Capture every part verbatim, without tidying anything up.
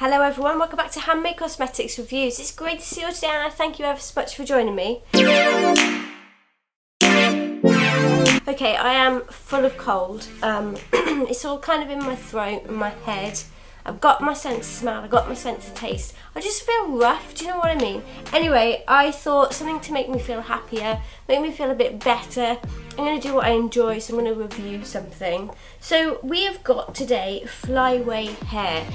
Hello everyone, welcome back to Handmade Cosmetics Reviews. It's great to see you all today and I thank you ever so much for joining me. Okay, I am full of cold. Um, it's all kind of in my throat and my head. I've got my sense of smell, I've got my sense of taste. I just feel rough, do you know what I mean? Anyway, I thought something to make me feel happier, make me feel a bit better. I'm going to do what I enjoy, so I'm going to review something. So we have got today Flyaway Hair.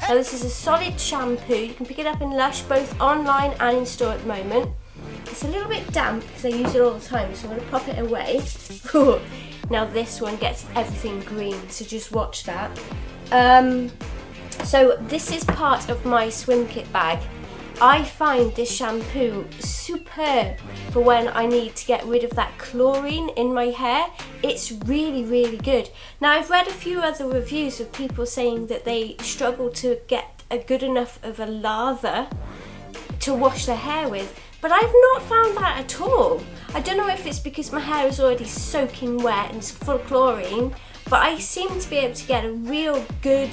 Now this is a solid shampoo. You can pick it up in Lush, both online and in store at the moment. It's a little bit damp because I use it all the time, so I'm going to pop it away. Now this one gets everything green, so just watch that. Um, so this is part of my swim kit bag. I find this shampoo superb for when I need to get rid of that chlorine in my hair. It's really, really good. Now I've read a few other reviews of people saying that they struggle to get a good enough of a lather to wash their hair with. But I've not found that at all. I don't know if it's because my hair is already soaking wet and it's full of chlorine, but I seem to be able to get a real good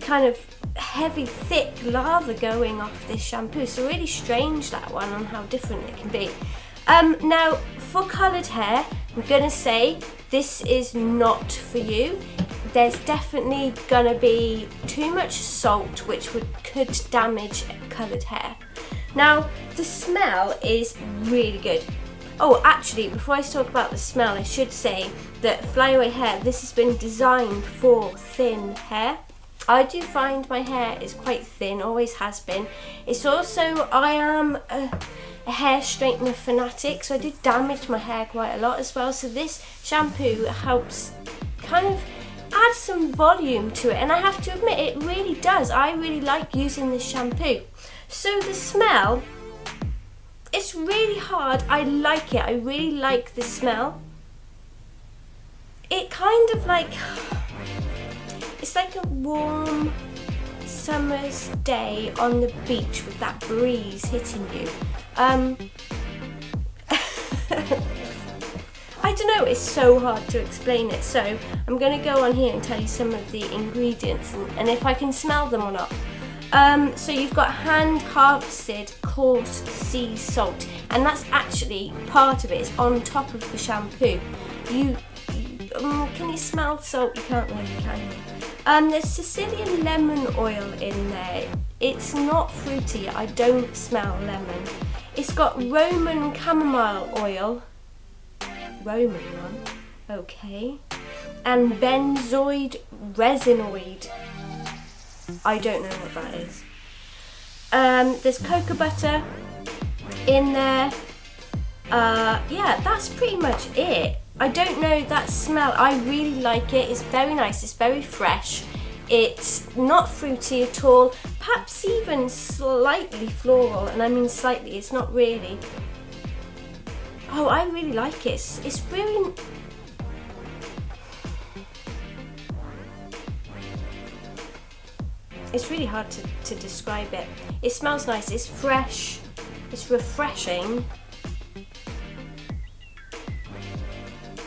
kind of heavy, thick lather going off this shampoo. It's really strange, that one, on how different it can be. Um, now, for coloured hair, I'm gonna say this is not for you. There's definitely gonna be too much salt, which would could damage coloured hair. Now, the smell is really good. Oh, actually, before I talk about the smell, I should say that Flyaway Hair, this has been designed for thin hair. I do find my hair is quite thin, always has been. It's also, I am a, a hair straightener fanatic, so I do damage my hair quite a lot as well. So this shampoo helps kind of add some volume to it, and I have to admit, it really does. I really like using this shampoo. So the smell, it's really hard. I like it. I really like the smell. It kind of like, it's like a warm summer's day on the beach with that breeze hitting you. Um, I don't know, it's so hard to explain it. So I'm going to go on here and tell you some of the ingredients and, and if I can smell them or not. Um, so you've got hand harvested coarse sea salt, and that's actually part of it. It's on top of the shampoo. You, you um, can you smell salt? You can't really, can you? Um, there's Sicilian lemon oil in there. It's not fruity. I don't smell lemon. It's got Roman chamomile oil. Roman one, okay. And benzoyl resinoid. I don't know what that is. Um, there's cocoa butter in there. Uh, yeah, that's pretty much it. I don't know, that smell, I really like it. It's very nice, it's very fresh. It's not fruity at all, perhaps even slightly floral, and I mean slightly, it's not really. Oh, I really like it. It's, it's really... It's really hard to, to describe it. It smells nice, it's fresh, it's refreshing.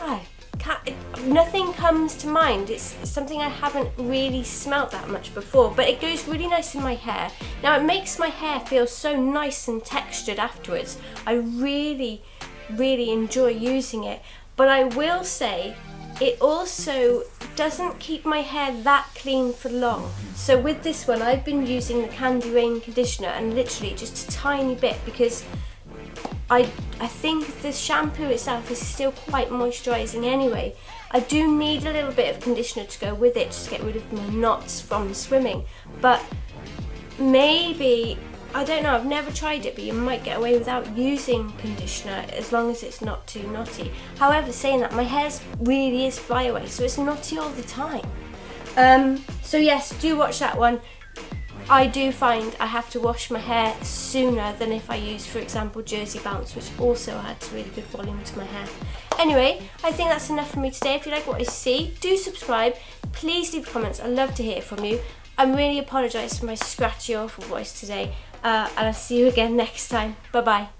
Oh, can't, it, nothing comes to mind. It's, it's something I haven't really smelt that much before, but it goes really nice in my hair. Now it makes my hair feel so nice and textured afterwards. I really, really enjoy using it, but I will say it also doesn't keep my hair that clean for long. So with this one, I've been using the Candy Rain Conditioner and literally just a tiny bit because I, I think the shampoo itself is still quite moisturising anyway. I do need a little bit of conditioner to go with it just to get rid of my knots from swimming. But maybe, I don't know, I've never tried it, but you might get away without using conditioner as long as it's not too knotty. However, saying that, my hair really is flyaway, so it's knotty all the time. Um, so yes, do watch that one. I do find I have to wash my hair sooner than if I use, for example, Jersey Bounce, which also adds really good volume to my hair. Anyway, I think that's enough for me today. If you like what you see, do subscribe. Please leave comments. I'd love to hear from you. I really apologise for my scratchy, awful voice today. Uh, and I'll see you again next time. Bye bye.